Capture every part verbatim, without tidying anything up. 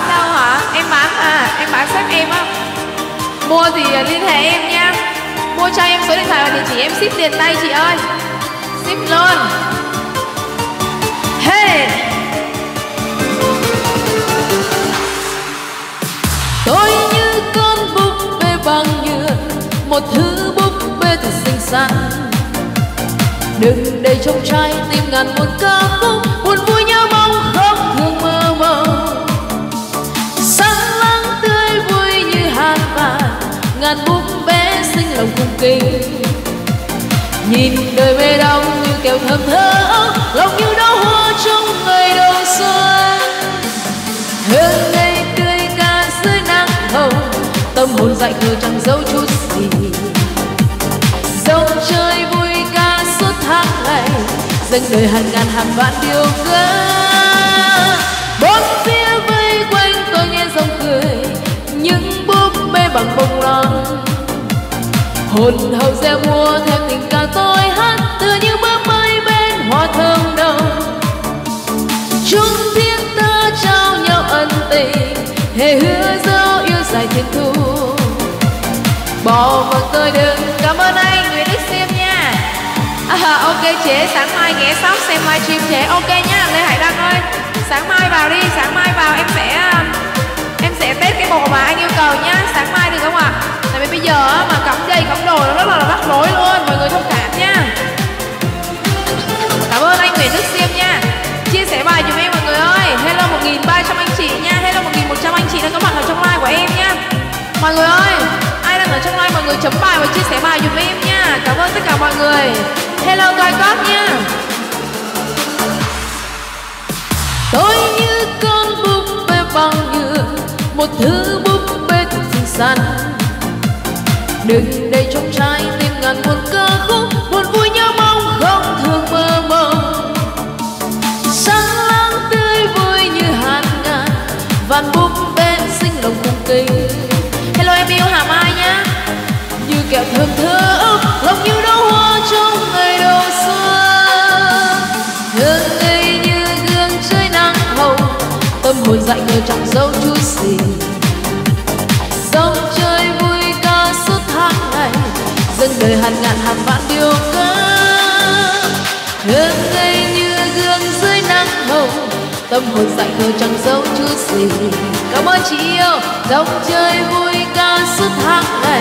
bán đâu hả? Em bán à? Em bán sách em á. Mua thì liên hệ em nha. Mua cho em số điện thoại và địa chỉ, em ship tiền tay chị ơi. Ship luôn. Hey. Tôi như con búp bê bằng nhựa, một thứ búp bê thật xinh xắn. Đừng để trong trái tim ngàn một ca khúc buồn vui nhau mong khóc thương mơ mộng. Sáng láng tươi vui như hạt vàng, ngàn búp bê xinh lòng cung kính. Nhìn đời mê đắm như kẹo thơm thơ, lòng như đóa hoa trong ngày đầu xuân. Hương ngây tươi ca dưới nắng hồng, tâm hồn dại khờ chẳng giấu chút gì. Dòng chơi vui tháng ngày dành đời hàng ngàn hàng vạn điều ca. Bốn phía vây quanh tôi nghe dòng cười, những búp bê bằng bông lon. Hồn hậu reo mua theo tình ca tôi hát, tựa như bướm bay bên hoa thơm đồng. Chúng thiên ta trao nhau ân tình, hề hứa dấu yêu dài thiên thu. Bỏ vào tôi đừng, cảm ơn anh Nguyễn Đức Xiêm nha. À, ok chế, sáng mai ghé shop xem live stream chế. Ok nhá, Lê Hải Đăng ơi. Sáng mai vào đi, sáng mai vào em sẽ em sẽ test cái bộ mà anh yêu cầu nhá. Sáng mai được không ạ? À? Tại vì bây giờ mà cắm dây cắm đồ nó rất là rắc rối luôn, mọi người thông cảm nhá. Cảm ơn anh Nguyễn Đức Xiêm nha. Chia sẻ bài giùm em mọi người ơi. Hello một nghìn ba trăm anh chị nha. Hello một nghìn một trăm anh chị đang có mặt ở trong live của em nhá. Mọi người ơi, ai đang ở trong live mọi người chấm bài và chia sẻ bài giùm em nha. Cảm ơn tất cả mọi người. Hello coi cóp nha. Tôi như con búp bê bằng nhựa, một thứ búp bê thật xinh xắn. Đừng để trong trái tim ngàn một ca khúc buồn vui nhau mong không thương mơ mộng. Sáng láng tươi vui như hạt ngàn, vạn búp bê xinh lòng cung kính. Hello em yêu Hà Mai nhá. Như kẹo thơm thơm, lòng như đóa hoa trong ngày đầu xuân. Hương ngây như gương trời nắng hồng, tâm hồn dại ngờ chẳng giấu chút gì. Dòng chơi vui ca suốt tháng ngày, dâng đời hàng ngàn hàng vạn điều ca. Hương ngây như gương dưới nắng hồng, tâm hồn dại khờ chẳng giấu chút gì. Cảm ơn chị yêu. Dòng chơi vui ca suốt tháng ngày,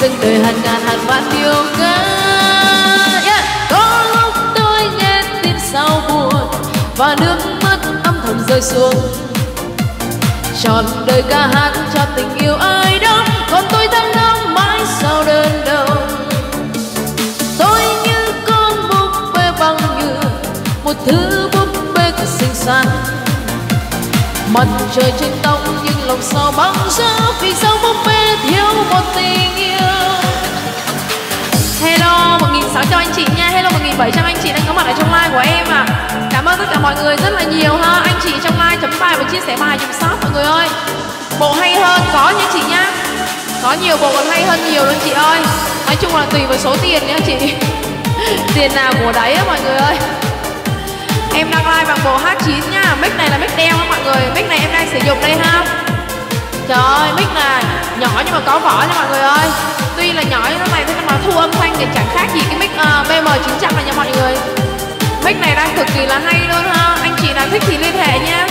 dâng đời hàng ngàn hàng vạn điều ca. Yeah. Có lúc tôi nghe tim sao buồn và nước mắt âm thầm rơi xuống. Trọn đời ca hát cho tình yêu ai đó, còn tôi thăng long mãi sao đơn đầu. Tôi như con búp bê bằng nhựa, một thứ búp bê thật xinh xắn. Mặt trời trên tóc nhưng lòng sao băng giá, vì sao búp bê thiếu một tình yêu. Hello một nghìn sáu trăm anh chị nha. Hello một nghìn bảy trăm anh chị đang có mặt ở trong live của em ạ. À. Cảm ơn tất cả mọi người rất là nhiều ha. Anh chị trong live chấm bài và chia sẻ bài giùm shop mọi người ơi. Bộ hay hơn có nha chị nhá. Có nhiều bộ còn hay hơn nhiều luôn chị ơi. Nói chung là tùy vào số tiền nha chị. Tiền nào của đấy á mọi người ơi. Em đang live bằng bộ hát chín nha. Mic này là mic đeo đó mọi người. Mic này em đang sử dụng đây ha. Trời ơi, mic này nhỏ nhưng mà có vỏ nha mọi người ơi. Tuy là nhỏ như thế này thế nhưng mà thu âm thanh thì chẳng khác gì cái mic uh, bê em chín trăm này nha mọi người. Mic này đang cực kỳ là hay luôn ha. Anh chị nào thích thì liên hệ nha.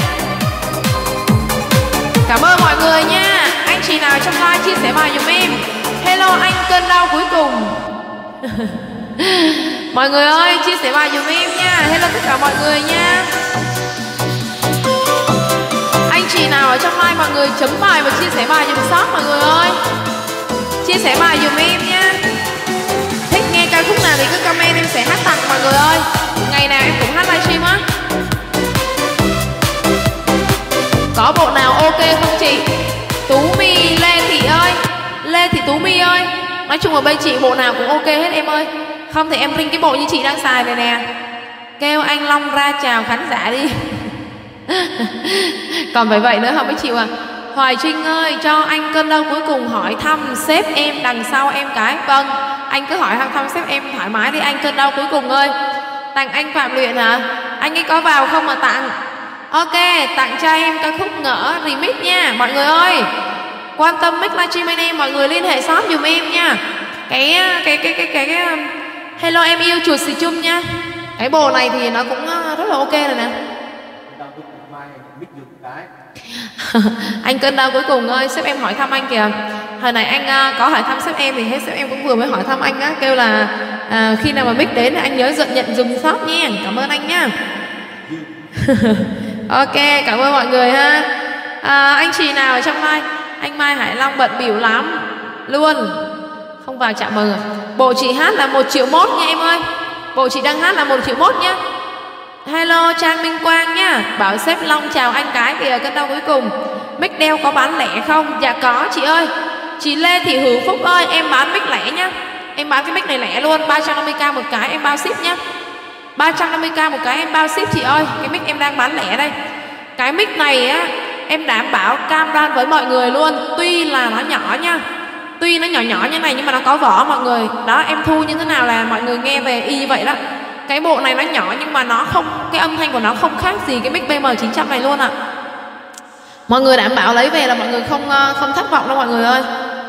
Cảm ơn mọi người nha. Anh chị nào trong live chia sẻ bài giùm em. Hello anh cơn đau cuối cùng. Mọi người ơi, chia sẻ bài giùm em nha. Hello tất cả mọi người nha. Anh chị nào ở trong live mọi người chấm bài và chia sẻ bài giùm shop mọi người ơi. Chia sẻ bài giùm em nha. Thích nghe ca khúc nào thì cứ comment em sẽ hát tặng mọi người ơi. Ngày nào em cũng hát livestream á. Có bộ nào ok không chị? Tú My Lê Thị ơi. Lê Thị Tú My ơi. Nói chung là bên chị bộ nào cũng ok hết em ơi. Không thì em bring cái bộ như chị đang xài này nè. Kêu anh Long ra chào khán giả đi. Còn phải vậy nữa không biết chịu à. Hoài Trinh ơi, cho anh cơn đau cuối cùng hỏi thăm sếp em đằng sau em cái. Vâng, anh cứ hỏi thăm sếp em thoải mái đi anh cơn đau cuối cùng ơi. Tặng anh Phạm Luyện hả? Anh ấy có vào không mà tặng. Ok, tặng cho em ca khúc Ngỡ remix nha. Mọi người ơi, quan tâm mic livestream anh em, mọi người liên hệ shop dùm em nha. Cái cái cái cái cái, cái... Hello em yêu chuột xì chung nha. Cái bồ này thì nó cũng rất là ok rồi nè. Anh cơn đau cuối cùng ơi, sếp em hỏi thăm anh kìa. Hồi này anh có hỏi thăm sếp em thì hết, sếp em cũng vừa mới hỏi thăm anh á, kêu là à, khi nào mà mic đến anh nhớ giận nhận dùng shop nha. Cảm ơn anh nha. Ok, cảm ơn mọi người ha. À, anh chị nào ở trong live, anh Mai Hải Long bận biểu lắm luôn, không vào chạm mừng. Bộ chị hát là một triệu mốt nha em ơi. Bộ chị đang hát là một triệu mốt nha. Hello Trang Minh Quang nha. Bảo sếp Long chào anh cái kìa, cơn đau cuối cùng. Mic đeo có bán lẻ không? Dạ có chị ơi. Chị Lê Thị Hữu Phúc ơi, em bán mic lẻ nha. Em bán cái mic này lẻ luôn, ba trăm năm mươi k một cái em bao ship nha. ba trăm năm mươi k một cái em bao ship chị ơi. Cái mic em đang bán lẻ đây. Cái mic này á, em đảm bảo cam đoan với mọi người luôn. Tuy là nó nhỏ nha, tuy nó nhỏ nhỏ như này nhưng mà nó có vỏ mọi người. Đó, em thu như thế nào là mọi người nghe về y như vậy đó. Cái bộ này nó nhỏ nhưng mà nó không, cái âm thanh của nó không khác gì cái mic B M chín trăm này luôn ạ. À, mọi người đảm bảo lấy về là mọi người không không thất vọng đâu mọi người ơi.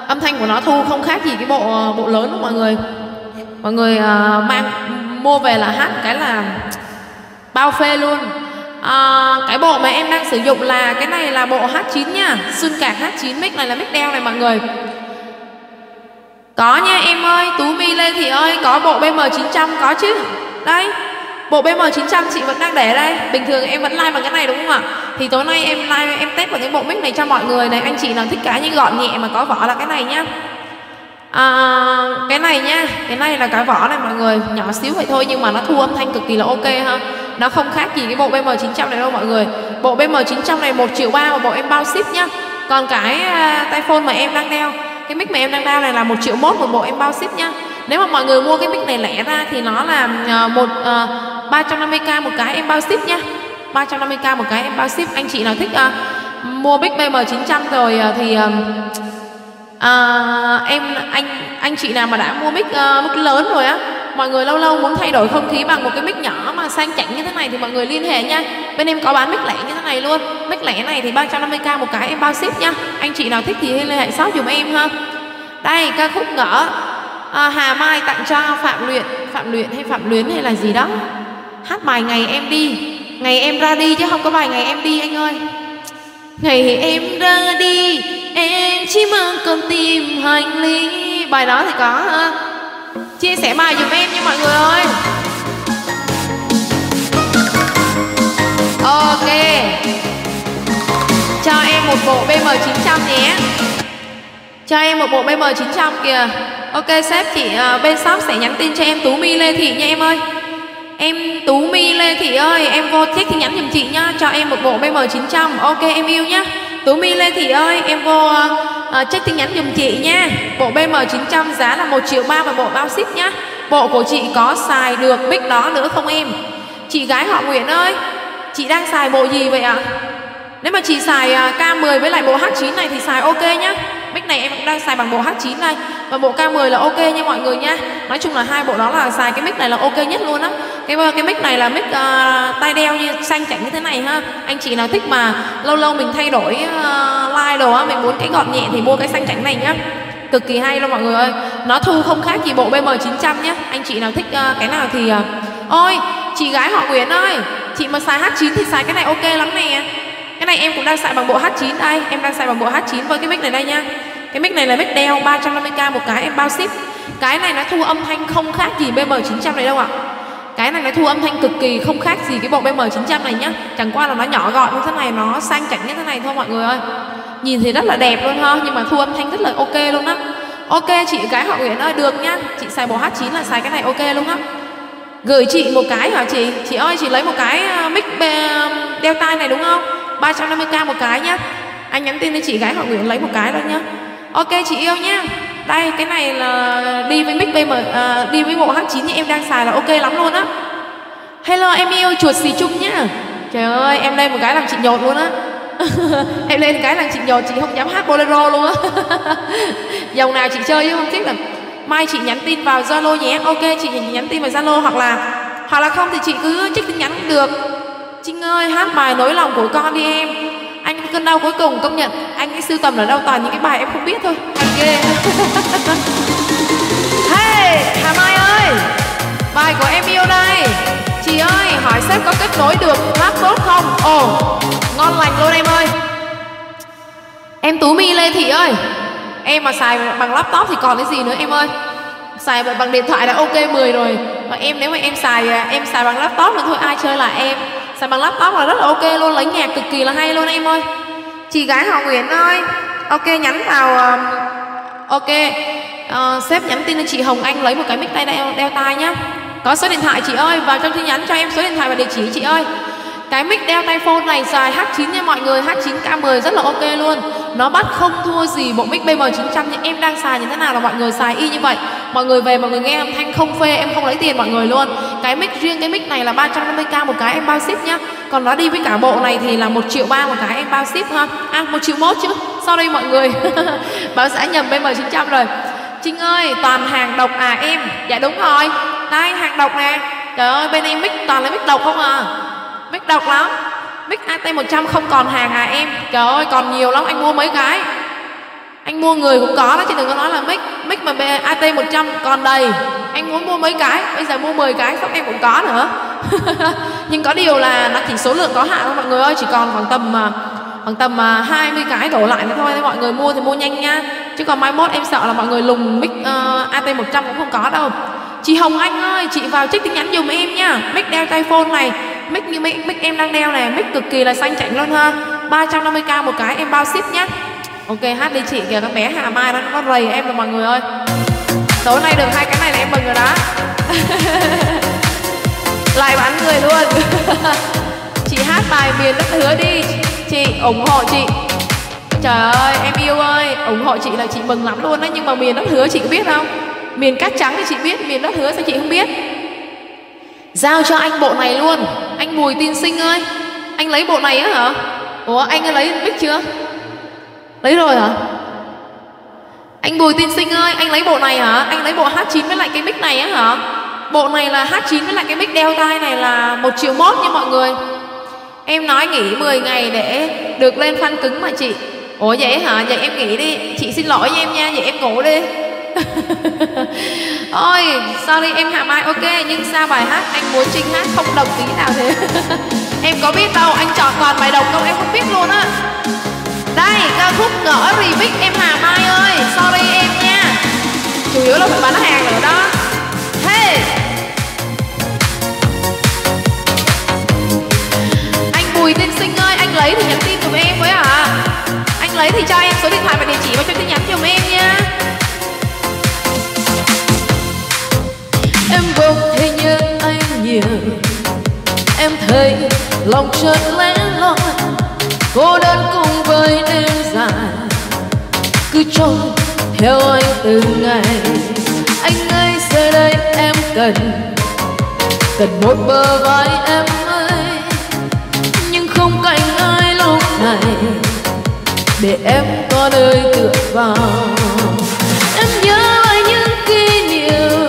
Âm thanh của nó thu không khác gì cái bộ bộ lớn đâu mọi người. Mọi người uh, mang mua về là hát cái là bao phê luôn. À, cái bộ mà em đang sử dụng là cái này là bộ H chín nha, Xuân Cạc H chín, mic này là mic đeo này mọi người. Có nha em ơi, Tú Mi Lê Thị ơi, có bộ B M chín trăm có chứ. Đây, bộ B M chín trăm chị vẫn đang để đây. Bình thường em vẫn live bằng cái này đúng không ạ? Thì tối nay em live em test bằng cái bộ mic này cho mọi người này. Anh chị nào thích cá như gọn nhẹ mà có vỏ là cái này nhá. À, cái này nha, cái này là cái vỏ này mọi người, nhỏ xíu vậy thôi nhưng mà nó thu âm thanh cực kỳ là ok ha. Nó không khác gì cái bộ B M chín trăm này đâu mọi người. Bộ B M chín trăm này một triệu ba mà bộ em bao ship nhá. Còn cái uh, tai phone mà em đang đeo, cái mic mà em đang đeo này là một triệu mốt một bộ em bao ship nha. Nếu mà mọi người mua cái mic này lẻ ra thì nó là uh, một uh, ba trăm năm mươi k một cái em bao ship nha. ba trăm năm mươi k một cái em bao ship. Anh chị nào thích uh, mua mic B M chín trăm rồi uh, thì uh, uh, em anh anh chị nào mà đã mua mic uh, mic lớn rồi á, mọi người lâu lâu muốn thay đổi không khí bằng một cái mic nhỏ mà sang chảnh như thế này thì mọi người liên hệ nha. Bên em có bán mic lẻ như thế này luôn. Mic lẻ này thì ba trăm năm mươi k một cái em bao ship nha. Anh chị nào thích thì liên hệ shop dùm em ha. Đây, ca khúc Ngỡ. À, Hà Mai tặng cho Phạm Luyện. Phạm Luyện hay Phạm Luyến hay là gì đó. Hát bài Ngày Em Đi. Ngày Em Ra Đi chứ không có bài Ngày Em Đi anh ơi. Ngày em ra đi, em chỉ mang con tim hành lý. Bài đó thì có ha. Chia sẻ bài dùm em nha mọi người ơi. Ok, cho em một bộ B M chín trăm nhé. Cho em một bộ B M chín trăm kìa. Ok sếp, chị uh, bên shop sẽ nhắn tin cho em Tú Mi Lê Thị nha em ơi. Em Tú Mi Lê Thị ơi, em vô thích thì nhắn dùm chị nha. Cho em một bộ B M chín trăm. Ok em yêu nhá. Tú Mi Lê Thị ơi, em vô uh, check tin nhắn dùm chị nha. Bộ B M chín trăm giá là một triệu ba và bộ bao ship nhá. Bộ của chị có xài được mic đó nữa không em? Chị gái họ Nguyễn ơi, chị đang xài bộ gì vậy ạ? À? Nếu mà chị xài uh, K mười với lại bộ H chín này thì xài ok nhá. Mic này em cũng đang xài bằng bộ H chín này và bộ K mười là ok nha mọi người nha. Nói chung là hai bộ đó là xài cái mic này là ok nhất luôn á. Cái cái mic này là mic uh, tai đeo như sang chảnh như thế này ha. Anh chị nào thích mà lâu lâu mình thay đổi uh, line đồ á, mình muốn cái gọn nhẹ thì mua cái sang chảnh này nhá. Cực kỳ hay luôn mọi người ơi. Nó thu không khác gì bộ B M chín trăm nhá. Anh chị nào thích uh, cái nào thì uh... Ôi, chị gái họ Nguyễn ơi, chị mà xài H chín thì xài cái này ok lắm nè. Cái này em cũng đang xài bằng bộ H chín đây. Em đang xài bằng bộ H chín với cái mic này đây nha. Cái mic này là mic đeo ba trăm năm mươi k một cái em bao ship. Cái này nó thu âm thanh không khác gì B M chín trăm này đâu ạ. Cái này nó thu âm thanh cực kỳ không khác gì cái bộ B M chín trăm này nhá. Chẳng qua là nó nhỏ gọn như thế này, nó sang chảnh như thế này thôi mọi người ơi. Nhìn thì rất là đẹp luôn ha, nhưng mà thu âm thanh rất là ok luôn á. Ok chị gái họ Nguyễn ơi, được nhá. Chị xài bộ H chín là xài cái này ok luôn á. Gửi chị một cái hả chị? Chị ơi, chị lấy một cái mic đeo tai này đúng không? ba trăm năm mươi k một cái nhá. Anh nhắn tin cho chị gái họ Nguyễn lấy một cái thôi nhá. Ok chị yêu nhá. Đây, cái này là đi với mic B M, à, đi với bộ H chín như em đang xài là ok lắm luôn á. Hello em yêu chuột xì chung nhá. Trời ơi, em lên một cái làm chị nhột luôn á. Em lên cái làm chị nhột, chị không dám hát bolero luôn á. Dòng nào chị chơi chứ không thích là mai chị nhắn tin vào Zalo nhé. Ok chị nhắn tin vào Zalo hoặc là hoặc là không thì chị cứ check tin nhắn cũng được. Trinh ơi, hát bài nỗi lòng của con đi em. Anh cơn đau cuối cùng, công nhận anh ấy sưu tầm là đau toàn những cái bài em không biết thôi. Anh ghê. Hey, Hà Mai ơi, bài của em yêu đây. Chị ơi, hỏi sếp có kết nối được hát tốt không? Ồ, ngon lành luôn em ơi. Em Tú Mi Lê Thị ơi, em mà xài bằng laptop thì còn cái gì nữa em ơi. Xài bằng điện thoại đã ok mười rồi. Mà em nếu mà em xài em xài bằng laptop nữa thôi ai chơi là em. Xài bằng laptop là rất là ok luôn, lấy nhạc cực kỳ là hay luôn em ơi. Chị gái Hồng Nguyễn ơi, ok nhắn vào. Ok, uh, sếp nhắn tin cho chị Hồng Anh lấy một cái mic tay đeo, đeo tai nhá. Có số điện thoại chị ơi, vào trong tin nhắn cho em số điện thoại và địa chỉ chị ơi. Cái mic đeo tai phone này xài hát chín nha mọi người, hát chín K mười rất là ok luôn. Nó bắt không thua gì bộ mic B M chín trăm em đang xài như thế nào là mọi người xài y như vậy. Mọi người về mọi người nghe âm thanh không phê, em không lấy tiền mọi người luôn. Cái mic riêng, cái mic này là ba trăm năm mươi k một cái em bao ship nhá. Còn nó đi với cả bộ này thì là một triệu ba một cái em bao ship ha. À một triệu mốt chứ, sau đây mọi người. Báo xã nhầm B M chín trăm rồi. Trinh ơi, toàn hàng độc à em? Dạ đúng rồi, đây hàng độc nè. Trời ơi, bên em mic toàn là mic độc không à. Mic độc lắm. Mic A T một trăm không còn hàng à em? Trời ơi, còn nhiều lắm, anh mua mấy cái. Anh mua người cũng có đó, chứ đừng có nói là mic. Mic mà A T một trăm còn đầy. Anh muốn mua mấy cái, bây giờ mua mười cái, xong em cũng có nữa. Nhưng có điều là nó chỉ số lượng có hạn thôi mọi người ơi. Chỉ còn khoảng tầm khoảng tầm hai mươi cái đổ lại nữa thôi. Thế mọi người mua thì mua nhanh nha. Chứ còn mai mốt em sợ là mọi người lùng mic uh, A T một trăm cũng không có đâu. Chị Hồng Anh ơi, chị vào check tin nhắn dùm em nha. Mic đeo tai phone này, mic như mic, mic em đang đeo này, mic cực kỳ là xanh chảnh luôn ha. ba trăm năm mươi k một cái em bao ship nhá. Ok, hát đi chị kìa, các bé Hà Mai nó có rầy em rồi mọi người ơi. Tối nay được hai cái này là em mừng rồi đó. Lại bán người luôn. Chị hát bài miền đất hứa đi, chị ủng hộ chị. Trời ơi, em yêu ơi, ủng hộ chị là chị mừng lắm luôn đấy. Nhưng mà miền đất hứa chị có biết không? Miền cát trắng thì chị biết, miền đất hứa sao chị không biết. Giao cho anh bộ này luôn. Anh Bùi Tin Sinh ơi, anh lấy bộ này á hả? Ủa, anh ấy lấy mic chưa? Lấy rồi hả? Anh Bùi Tin Sinh ơi, anh lấy bộ này hả? Anh lấy bộ H chín với lại cái mic này á hả? Bộ này là H chín với lại cái mic đeo tai này là một triệu mốt nha mọi người. Em nói nghỉ mười ngày để được lên fan cứng mà chị. Ủa vậy hả? Vậy em nghỉ đi. Chị xin lỗi với em nha, vậy em ngủ đi. Ôi, sorry em Hà Mai, ok. Nhưng sao bài hát anh muốn Trinh hát không độc tí nào thế? Em có biết đâu, anh chọn toàn bài độc không? Em không biết luôn á. Đây, ca khúc Ngỡ remix em Hà Mai ơi. Sorry em nha. Chủ yếu là phải bán hàng nữa đó. Hey, anh Bùi Tiên Sinh ơi, anh lấy thì nhắn tin dùm em với hả? Anh lấy thì cho em số điện thoại và địa chỉ vào cho tin nhắn dùm em nha. Em không thể nhớ anh nhiều, em thấy lòng chợt lén loi, cô đơn cùng với đêm dài, cứ trông theo anh từng ngày. Anh ơi giờ đây em cần, cần một bờ vai em ơi, nhưng không cạnh ai lúc này, để em có nơi tựa vào. Em nhớ lại những kỷ niệm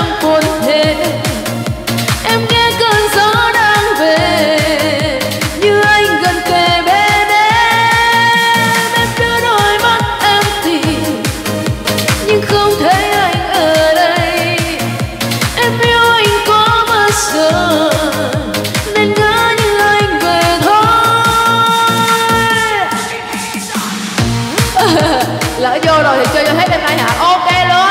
buồn thế. Em nghe cơn gió đang về, như anh gần kề bên em. Em đưa đôi mắt em tìm, nhưng không thấy anh ở đây. Em yêu anh có bao giờ, nên ngỡ như anh về thôi. Lỡ vô rồi thì chơi cho hết đêm nay hả? Ok luôn.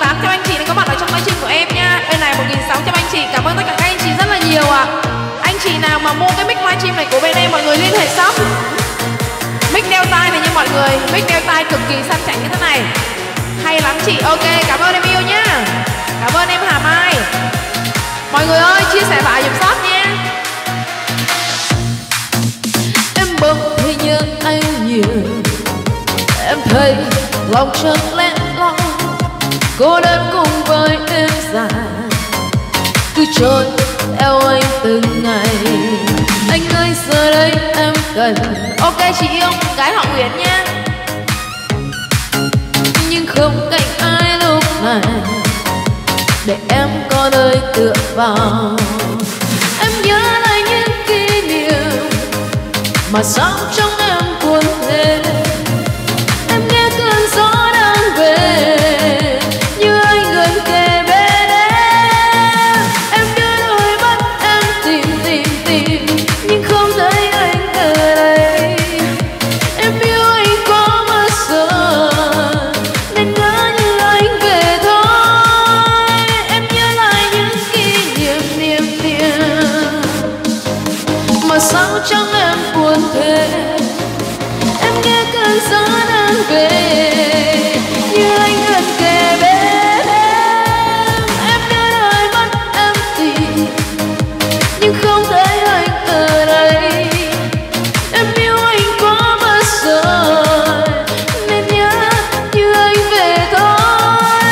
Tám trăm anh chị đã có mặt ở trong chương trình của em nha. Bên này một nghìn sáu trăm anh chị. Cảm ơn tất cả các anh chị rất là nhiều ạ. À, anh chị nào mà mua cái mic livestream này của bên em, mọi người liên hệ shop. Mic đeo tai này nha mọi người, mic đeo tai cực kỳ sang chảnh như thế này, hay lắm chị. Ok, cảm ơn em yêu nhá. Cảm ơn em Hà Mai. Mọi người ơi, chia sẻ bài giùm shop nha. Em bỗng thấy nhớ anh nhiều, em thấy lòng trắng lẽ lo, cô đơn cùng với đêm dài, cứ trốn theo anh từng ngày. Anh ơi giờ đây em cần. Ok chị yêu cái họ Nguyễn nha, nhưng không cạnh ai lúc này, để em có nơi tựa vào. mà sao trong em cuốn về. Em nghe cơn gió đang về như anh gần kề bên em. Em đưa đôi mắt em tìm tìm tìm nhưng không thấy anh ở đây. Em yêu anh quá mà giờ nên ngỡ như anh về thôi. Em nhớ lại những kỷ niệm niềm niềm mà sao trong em buồn thế. Em nghe cơn gió đang về như anh gần kề bên em. Em đưa đôi mắt em tìm nhưng không thấy anh ở đây. Em yêu anh quá mất rồi nên nhớ như anh về thôi.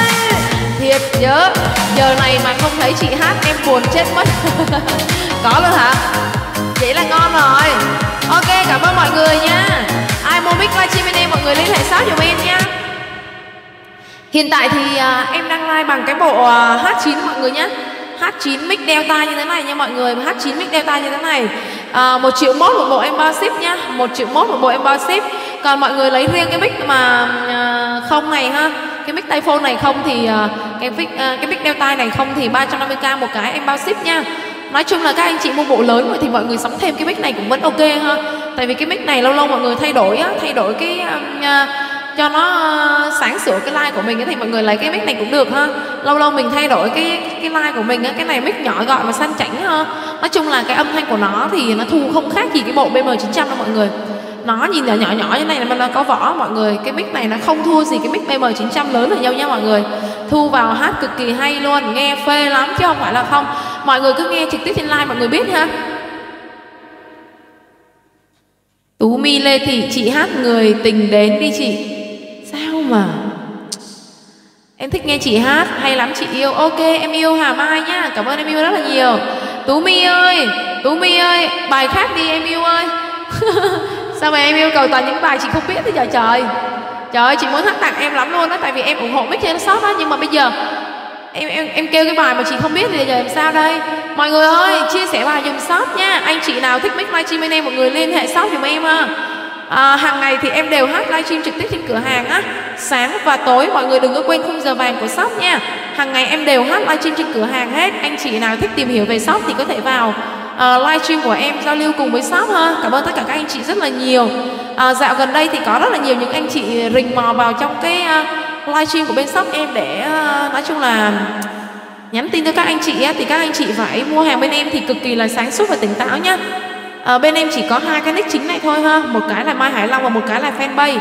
Thiệt nhớ giờ này mà không thấy chị hát em buồn chết mất. Có luôn hả? Vậy là ngon rồi. Ok, cảm ơn mọi người nha. Ai mua mic livestream bên em mọi người liên hệ shop giùm em nha. Hiện tại thì uh, em đang live bằng cái bộ uh, hát chín mọi người nhé. hát chín mic đeo tai như thế này nha mọi người. hát chín mic đeo tai như thế này. Uh, một triệu mốt một bộ em bao ship nha. Một triệu mốt một bộ em bao ship. Còn mọi người lấy riêng cái mic mà uh, không này ha. Cái mic tai phone này không thì uh, cái mic uh, cái mic đeo tai này không thì ba trăm năm mươi k một cái em bao ship nha. Nói chung là các anh chị mua bộ lớn rồi thì mọi người sắm thêm cái mic này cũng vẫn ok ha. Tại vì cái mic này lâu lâu mọi người thay đổi á, thay đổi cái um, uh, cho nó uh, sáng sủa cái line của mình ấy, thì mọi người lấy cái mic này cũng được ha. Lâu lâu mình thay đổi cái cái line của mình á, cái này mic nhỏ gọn và sang chảnh ha. Nói chung là cái âm thanh của nó thì nó thu không khác gì cái bộ B M chín trăm đâu mọi người. Nó nhìn nhỏ nhỏ nhỏ như này mà nó có vỏ mọi người. Cái mic này nó không thua gì cái mic B M chín trăm lớn ở nhau nha mọi người. Thu vào hát cực kỳ hay luôn, nghe phê lắm chứ không phải là không. Mọi người cứ nghe trực tiếp trên live mọi người biết ha. Tú Mi Lê Thị, chị hát Người Tình Đến đi chị. Sao mà em thích nghe chị hát, hay lắm chị yêu. Ok, em yêu Hà Mai nha. Cảm ơn em yêu rất là nhiều. Tú Mi ơi, Tú Mi ơi, bài khác đi em yêu ơi. Sao mà em yêu cầu toàn những bài chị không biết thế trời trời. Trời ơi, chị muốn hát tặng em lắm luôn đó. Tại vì em ủng hộ mic trên shop đó. Nhưng mà bây giờ em, em em kêu cái bài mà chị không biết thì giờ làm sao đây. Mọi người ơi, chia sẻ bài dùm shop nha. Anh chị nào thích mic livestream bên em mọi người liên hệ shop dùm em ha. À, hàng ngày thì em đều hát livestream trực tiếp trên cửa hàng á. Sáng và tối mọi người đừng có quên khung giờ vàng của shop nha. Hàng ngày em đều hát livestream trên cửa hàng hết. Anh chị nào thích tìm hiểu về shop thì có thể vào Uh, live stream của em giao lưu cùng với shop ha. Cảm ơn tất cả các anh chị rất là nhiều. uh, Dạo gần đây thì có rất là nhiều những anh chị rình mò vào trong cái uh, live stream của bên shop em để uh, nói chung là nhắn tin cho các anh chị á, thì các anh chị phải mua hàng bên em thì cực kỳ là sáng suốt và tỉnh táo nhá. uh, Bên em chỉ có hai cái nick chính này thôi ha. Một cái là Mai Hải Long và một cái là fanpage.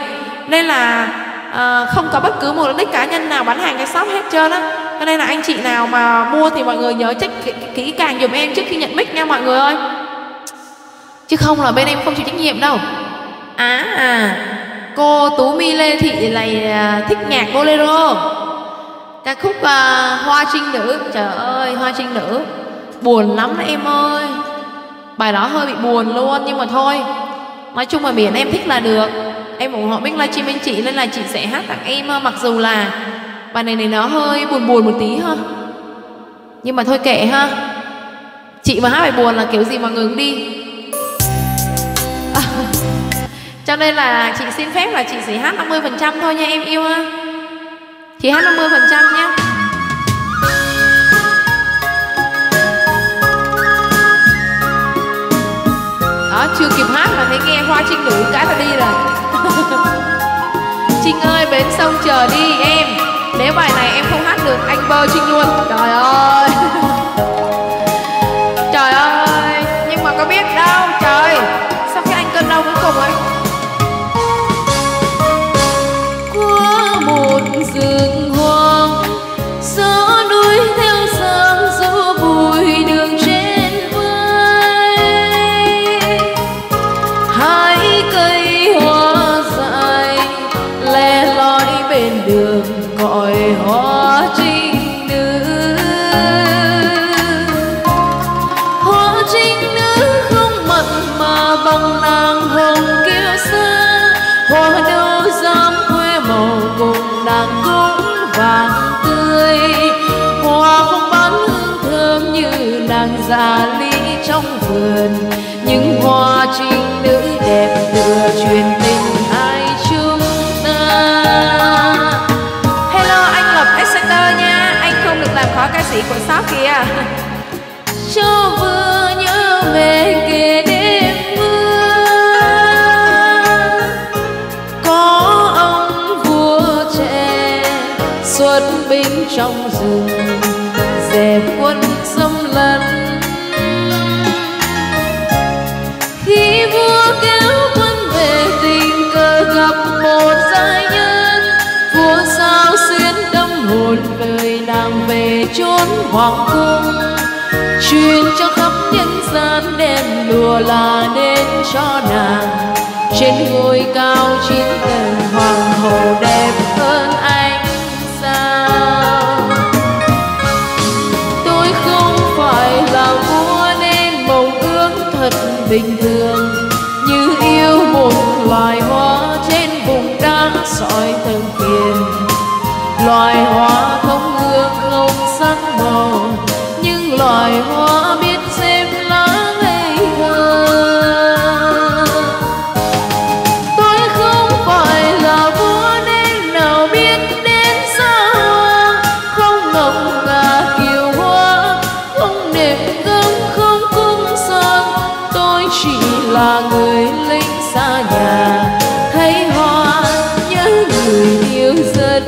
Nên là uh, không có bất cứ một nick cá nhân nào bán hàng cho shop hết trơn á. Cho nên là anh chị nào mà mua thì mọi người nhớ check kỹ, kỹ càng dùm em trước khi nhận mic nha mọi người ơi. Chứ không là bên em không chịu trách nhiệm đâu. Á à, à, cô Tú Mi Lê Thị này thích nhạc bolero. Ca khúc uh, Hoa Trinh Nữ. Trời ơi, Hoa Trinh Nữ buồn lắm đấy em ơi. Bài đó hơi bị buồn luôn nhưng mà thôi. Nói chung là biển em thích là được. Em ủng hộ mic livestream bên chị nên là chị sẽ hát tặng em mặc dù là bài này này nó hơi buồn buồn một tí ha. Nhưng mà thôi kệ ha. Chị mà hát bài buồn là kiểu gì mọi người cũng đi à. Cho nên là chị xin phép là chị sẽ hát năm mươi phần trăm thôi nha em yêu ha. Chị hát năm mươi phần trăm nha. Đó, chưa kịp hát mà thấy nghe Hoa Trinh Nữ cái là đi rồi. Trinh ơi, bến sông chờ đi em. Nếu bài này em không hát được, anh bơ Trinh luôn. Trời ơi. Trời ơi. Nhưng mà có biết đâu. Trời. Sao cái anh cơn đau cuối cùng ấy. Qua một rừng hoang, gió đuổi theo sáng gió bụi đường trên vai. Hai cây hoa dài lẻ loi bên đường gọi hoa trinh nữ. Hoa trinh nữ không mặn mà bằng nàng hồng kia xa. Hoa đâu dám khoe màu cùng nàng cũng vàng tươi. Hoa không bán hương thơm như nàng già ly trong vườn. những hoa trinh nữ đẹp tựa truyền tình hai chúng ta. Hello anh Lộc Exeter nha, anh không được làm khó ca sĩ của shop kìa. Cho vừa nhớ về kề đêm mưa, có ông vua trẻ xuất binh trong rừng, dẹp quân xâm lấn. Khi vua kéo quân về tình cờ gặp một giai nhân, vua sao xuyên tâm hồn đời nàng về chốn hoàng cung, truyền cho khắp nhân gian đèn lùa là đến cho nàng trên ngôi cao chín tầng hoàng hậu đẹp hơn anh sao. Tôi không phải là vua nên mộng ước thật bình thường, như yêu một loài hoa trên vùng đá sỏi thần tiền, loài hoa không hương không sắc màu, loài hoa biết xem lá ngây thơ. Tôi không phải là vua nên nào biết đến xa hoa, không ngọc ngà kiều hoa, không nệm gấm không cung son. Tôi chỉ là người lính xa nhà, thấy hoa nhớ người yêu rất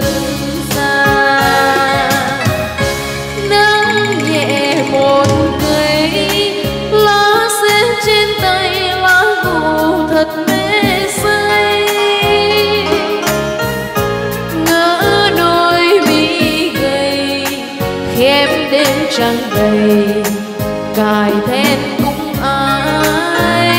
trăng đầy cài then cũng ai.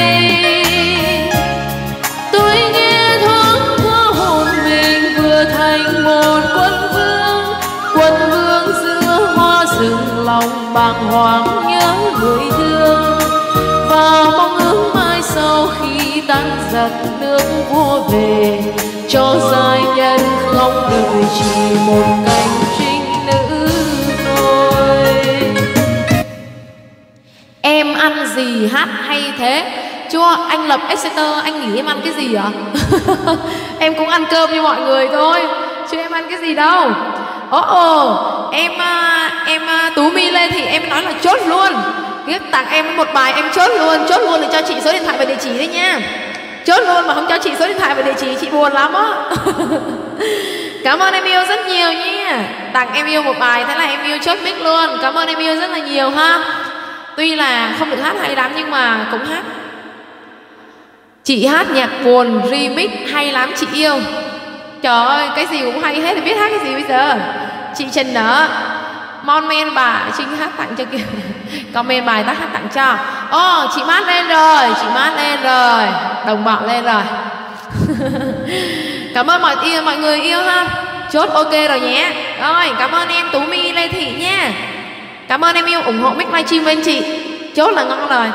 Tôi nghe thoáng qua hồn mình vừa thành một quân vương, quân vương giữa hoa rừng, lòng bàng hoàng nhớ người thương và mong ước mai sau khi tan giặc nước vua về cho giai nhân không đời chỉ một cánh trinh nữ. Em ăn gì hát hay thế? Chua, anh Lập Exeter, anh nghĩ em ăn cái gì ạ? Em cũng ăn cơm như mọi người thôi, chứ em ăn cái gì đâu. Ồ, oh, ồ, oh, em, em Tú Mi lên thì em nói là chốt luôn. Viết tặng em một bài em chốt luôn, chốt luôn để cho chị số điện thoại và địa chỉ đấy nha. Chốt luôn mà không cho chị số điện thoại và địa chỉ, chị buồn lắm á. Cảm ơn em yêu rất nhiều nha. Tặng em yêu một bài, thế là em yêu chốt mic luôn. Cảm ơn em yêu rất là nhiều ha. Tuy là không được hát hay lắm nhưng mà cũng hát. Chị hát nhạc buồn remix hay lắm chị yêu. Trời ơi, cái gì cũng hay hết, biết hát cái gì bây giờ. Chị Trần Nở Mon Men bà Trinh hát tặng cho kìa. Comment bài ta hát tặng cho. Ô, oh, chị mát lên rồi, chị mát lên rồi, đồng bọn lên rồi. Cảm ơn mọi yêu, mọi người yêu ha. Chốt ok rồi nhé. Rồi, cảm ơn em Tú Mi Lê Thị nha. Cảm ơn em yêu ủng hộ mic livestream bên chị. Chốt là ngon rồi.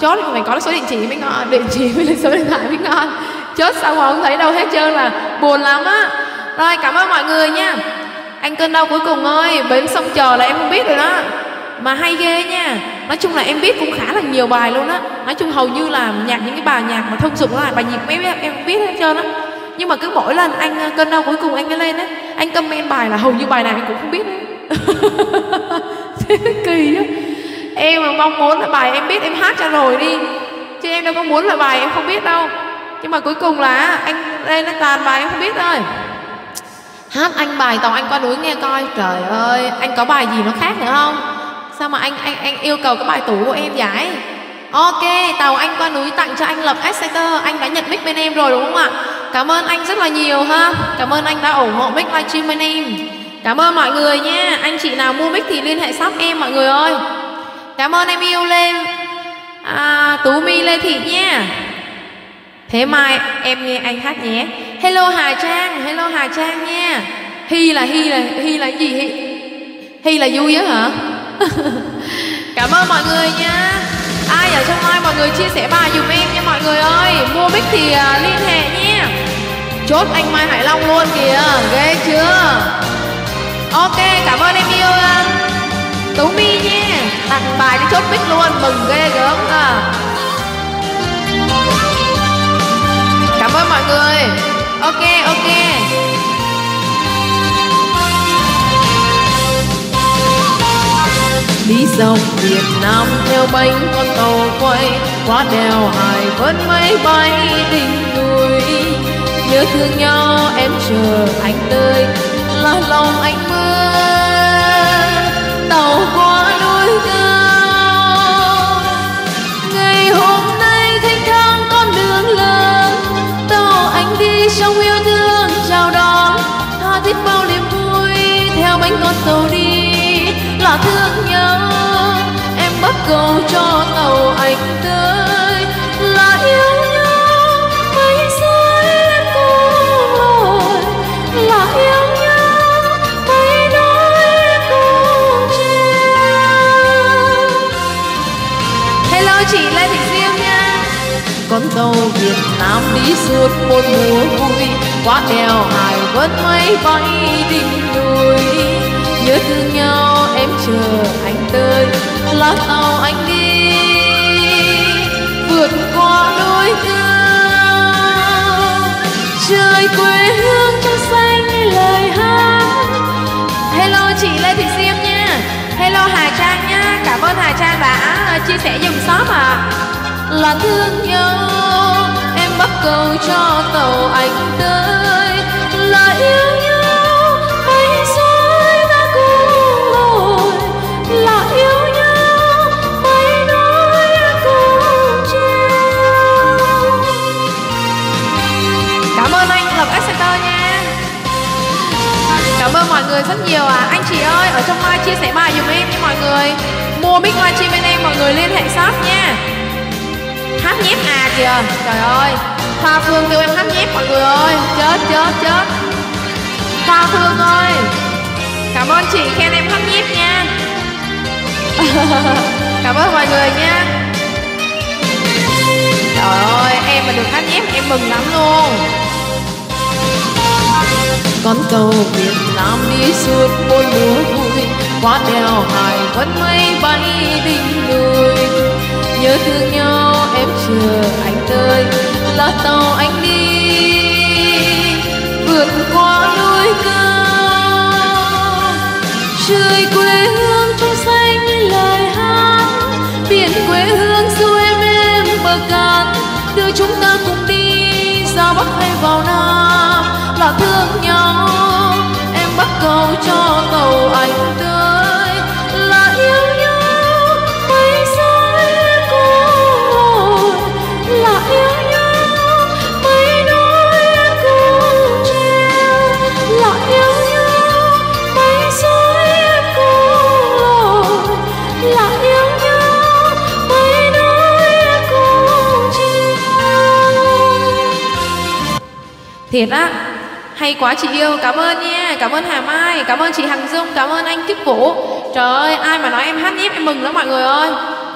Chốt phải có số địa chỉ mới ngon, địa chỉ với lại số điện thoại mới ngon. Chốt xong rồi không thấy đâu hết trơn là buồn lắm á. Rồi cảm ơn mọi người nha. Anh Cơn Đau cuối cùng ơi, bến sông chờ là em không biết rồi đó. Mà hay ghê nha. Nói chung là em biết cũng khá là nhiều bài luôn á. Nói chung hầu như là nhạc những cái bài nhạc mà thông dụng là bài nhịp mấy em, em biết hết trơn á. Nhưng mà cứ mỗi lần anh Cơn Đau cuối cùng anh mới lên á, anh comment bài là hầu như bài nào anh cũng không biết đấy. Kỳ á. Em mà mong muốn là bài em biết em hát cho rồi đi, chứ em đâu có muốn là bài em không biết đâu. Nhưng mà cuối cùng là anh đây nó tàn bài em không biết thôi. Hát anh bài Tàu Anh Qua Núi nghe coi. Trời ơi, anh có bài gì nó khác nữa không? Sao mà anh anh anh yêu cầu cái bài tủ của em giải. Ok, Tàu Anh Qua Núi tặng cho anh Lập Exeter. Anh đã nhận mic bên em rồi đúng không ạ? Cảm ơn anh rất là nhiều ha. Cảm ơn anh đã ủng hộ mic livestream bên em. Cảm ơn mọi người nha. Anh chị nào mua mic thì liên hệ shop em mọi người ơi. Cảm ơn em yêu Lê à, Tú Mi Lê Thị nha. Thế mai em nghe anh hát nhé. Hello Hà Trang, hello Hà Trang nha. Hi là hi là hi là gì? Hi, hi là vui á hả? Cảm ơn mọi người nha. Ai ở trong live mọi người chia sẻ bài dùm em nha mọi người ơi. Mua mic thì uh, liên hệ nha. Chốt anh Mai Hải Long luôn kìa, ghê chưa? Ok, cảm ơn em yêu Tú Mi nha. Tặng bài đi chốt mic luôn, mừng ghê gớm à. ok ok Lý dòng Việt Nam theo bánh con tàu quay quá đèo hải vẫn máy bay tình người. Nhớ thương nhau em chờ anh tới là lòng anh mơ tàu quá đôi cao. Ngày hôm nay thanh thang con đường lớn tàu anh đi trong yêu thương chào đón tha thiết bao niềm vui theo bánh con tàu đi là thương nhau. Em bắt cầu cho tàu anh tới là yêu nhau mấy giây cô rồi là yêu nhau mấy nói cùng treo. Hello chị Lê Thị Diêm nha. Con tàu Việt Nam đi suốt một mùa vui quá đèo hải vớt máy bay tình người. Nhớ thương nhau em chờ anh tới là tàu anh đi vượt qua đôi cao. Trời quê hương trong xanh lời hát. Hello chị Lê Thị Diêm nha. Hello Hà Trang nha. Cảm ơn Hà Trang đã chia sẻ dùm shop ạ. Là thương nhau em bắt cầu cho tàu anh tới là yêu nhau. Là yêu nhau mấy nói cùng treo. Cảm ơn anh Lộc Exeter nha. Cảm ơn mọi người rất nhiều ạ. à. Anh chị ơi, ở trong live chia sẻ bài dùm em nha mọi người. Mua mic live stream bên em, mọi người liên hệ shop nha. Hát nhép à kìa. Trời ơi, Hoa Phương kêu em hát nhép mọi người ơi. Chết chết chết Hoa Phương ơi. Cảm ơn chị khen em hát nhép nha. Cảm ơn mọi người nha. Trời ơi, em mà được hát nhép em mừng lắm luôn. Con tàu Việt Nam đi suốt bốn mùa vui quá đèo hải vẫn máy bay tình người. Nhớ thương nhau em chờ anh tới là tàu anh đi vượt qua núi cao. Trời quê hương trong xanh lời hát biển quê hương du em em bờ cát đưa chúng ta cùng đi ra bắc hay vào nam là thương nhau. Em bắt cầu cho tàu anh tới là yêu nhau mấy giây cô rồi là yêu nhau mấy nói cùng treo là yêu. Thiệt á, hay quá chị yêu, cảm ơn nha, cảm ơn Hà Mai, cảm ơn chị Hằng Dung, cảm ơn anh Kiếp Vũ. Trời ơi, ai mà nói em hát nhép em mừng lắm mọi người ơi.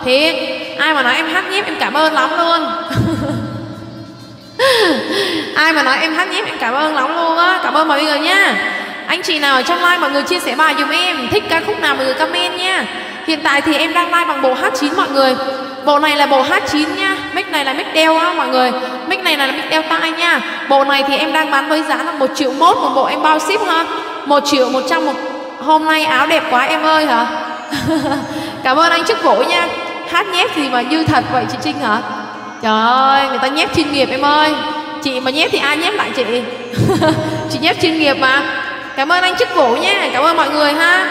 Thiệt, ai mà nói em hát nhép em cảm ơn lắm luôn. Ai mà nói em hát nhép em cảm ơn lắm luôn á, cảm ơn mọi người nha. Anh chị nào ở trong live mọi người chia sẻ bài dùm em, thích ca khúc nào mọi người comment nha. Hiện tại thì em đang live bằng bộ hát chín mọi người. Bộ này là bộ hát chín nha. Mic này là mic đeo á mọi người. Mic này là mic đeo tai nha. Bộ này thì em đang bán với giá là một triệu mốt. Một bộ em bao ship ha. Một triệu một trăm một... Hôm nay áo đẹp quá em ơi hả. Cảm ơn anh Chức Vũ nha. Hát nhép gì mà như thật vậy chị Trinh hả. Trời ơi, người ta nhép chuyên nghiệp em ơi. Chị mà nhép thì ai nhép lại chị. Chị nhép chuyên nghiệp mà. Cảm ơn anh Chức Vũ nha. Cảm ơn mọi người ha.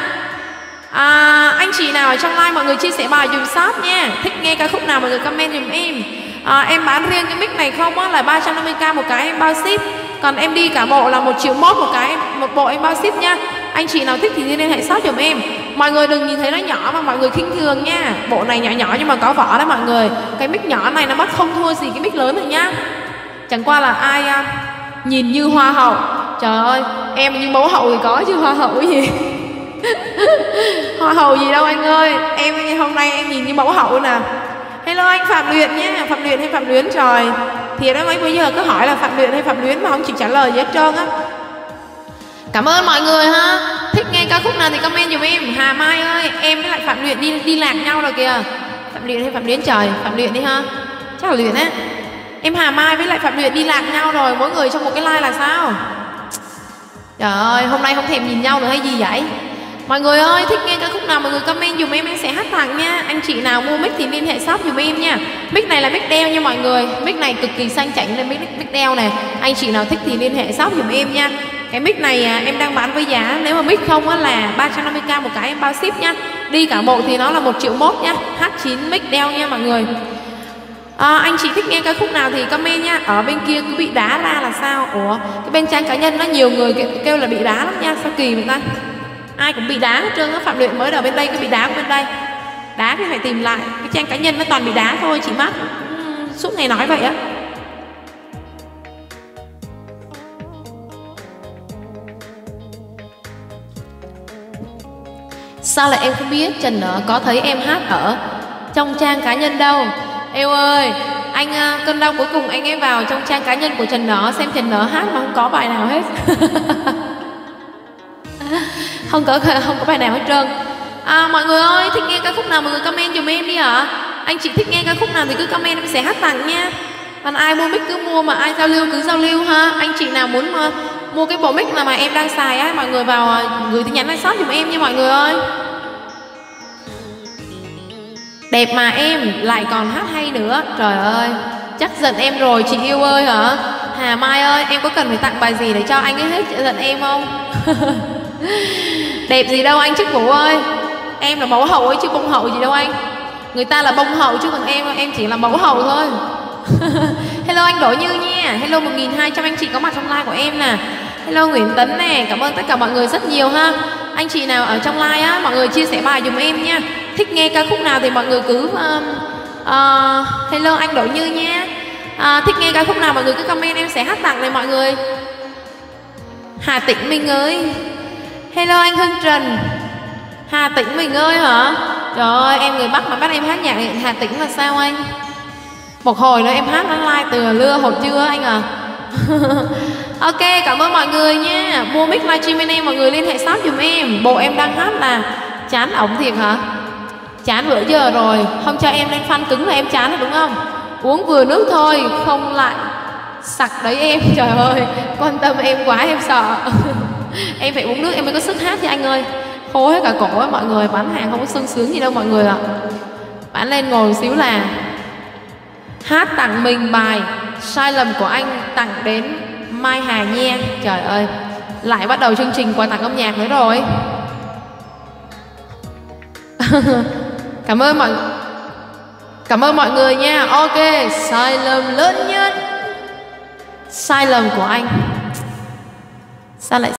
À, anh chị nào ở trong live mọi người chia sẻ bài dùm shop nha. Thích nghe ca khúc nào mọi người comment dùm em. à, Em bán riêng cái mic này không á, là ba trăm năm mươi k một cái em bao ship. Còn em đi cả bộ là một triệu mốt một cái, một bộ em bao ship nha. Anh chị nào thích thì liên hệ shop dùm em. Mọi người đừng nhìn thấy nó nhỏ mà mọi người khinh thường nha. Bộ này nhỏ nhỏ nhưng mà có vỏ đó mọi người. Cái mic nhỏ này nó bắt không thua gì cái mic lớn này nha. Chẳng qua là ai à, nhìn như hoa hậu. Trời ơi, em như mẫu hậu thì có chứ hoa hậu gì. Hoa hậu gì đâu anh ơi. Em hôm nay em nhìn như mẫu hậu nè. Hello anh Phạm Luyện nha. Phạm Luyện hay Phạm Luyến trời. Thì đó mấy bây giờ cứ hỏi là Phạm Luyện hay Phạm Luyến mà không chịu trả lời gì hết trơn á. Cảm ơn mọi người ha. Thích nghe ca khúc nào thì comment dùm em. Hà Mai ơi, em với lại Phạm Luyện đi đi lạc nhau rồi kìa. Phạm Luyện hay Phạm Luyến trời. Phạm Luyện đi ha. Chắc là Luyện á. Em Hà Mai với lại Phạm Huyền đi lạc nhau rồi, mỗi người trong một cái like là sao? Trời ơi, hôm nay không thèm nhìn nhau nữa hay gì vậy? Mọi người ơi, thích nghe ca khúc nào mọi người comment dùm em, em sẽ hát tặng nha. Anh chị nào mua mic thì liên hệ shop dùm em nha. Mic này là mic đeo nha mọi người. Mic này cực kỳ sang chảnh nên mic, mic đeo này. Anh chị nào thích thì liên hệ shop dùm em nha. Cái mic này à, em đang bán với giá, nếu mà mic không á là ba trăm năm mươi k một cái, em bao ship nha. Đi cả bộ thì nó là một triệu mốt nha. hát chín mic đeo nha mọi người. À, anh chị thích nghe ca khúc nào thì comment nha. Ở bên kia cứ bị đá ra là sao? Ủa, cái bên trang cá nhân nó nhiều người kêu là bị đá lắm nha, sao kỳ vậy ta? Ai cũng bị đá hết trơn á, Phạm Luyện mới ở bên đây cứ bị đá bên đây. Đá thì phải tìm lại, cái trang cá nhân nó toàn bị đá thôi, chị mắc. Suốt ngày nói vậy á. Sao lại em không biết, Trần có thấy em hát ở trong trang cá nhân đâu. Eo ơi, anh cơn đau cuối cùng anh em vào trong trang cá nhân của Trần Nở xem Trần Nở hát mà không có bài nào hết. Không có không có bài nào hết trơn. À, mọi người ơi, thích nghe ca khúc nào mọi người comment dùm em đi ạ. À? Anh chị thích nghe ca khúc nào thì cứ comment em sẽ hát tặng nha. Còn ai mua mic cứ mua, mà ai giao lưu cứ giao lưu ha. Anh chị nào muốn mà, mua cái bộ mic là mà em đang xài á, mọi người vào gửi tin nhắn lên shop dùm em nha mọi người ơi. Đẹp mà em lại còn hát hay nữa. Trời ơi, chắc giận em rồi chị yêu ơi hả? Hà Mai ơi, em có cần phải tặng bài gì để cho anh ấy hết giận em không? Đẹp gì đâu anh Chức Vũ ơi. Em là mẫu hậu ấy chứ bông hậu gì đâu anh. Người ta là bông hậu chứ còn em em chỉ là mẫu hậu thôi. Hello anh Đỗ Như nha. Hello một nghìn hai trăm anh chị có mặt trong live của em nè. Hello Nguyễn Tấn nè. Cảm ơn tất cả mọi người rất nhiều ha. Anh chị nào ở trong live á, mọi người chia sẻ bài dùm em nha. Thích nghe ca khúc nào thì mọi người cứ um, uh, hello anh Đỗ Như nha. Uh, thích nghe ca khúc nào mọi người cứ comment em sẽ hát tặng này mọi người. Hà Tĩnh Minh ơi. Hello anh Hưng Trần. Hà Tĩnh Minh ơi hả? Trời ơi, em người Bắc mà bắt em hát nhạc Hà Tĩnh là sao anh? Một hồi nữa em hát online từ lưa hột chưa anh à? Ok, cảm ơn mọi người nha. Mua mic livestream bên em, mọi người liên hệ shop dùm em. Bộ em đang hát là chán ổng thiệt hả? Chán bữa giờ rồi, không cho em lên fan cứng là em chán rồi đúng không? Uống vừa nước thôi, không lại sặc đấy em. Trời ơi, quan tâm em quá em sợ. Em phải uống nước em mới có sức hát nha anh ơi. Khô hết cả cổ á mọi người, bán hàng không có sung sướng gì đâu mọi người ạ. À. Bán lên ngồi xíu là hát tặng mình bài Sai Lầm của anh tặng đến Mai Hà nha. Trời ơi, lại bắt đầu chương trình quà tặng âm nhạc nữa rồi. Cảm ơn mọi Cảm ơn mọi người nha. Ok, sai lầm lớn nhất. Sai lầm của anh. Sao lại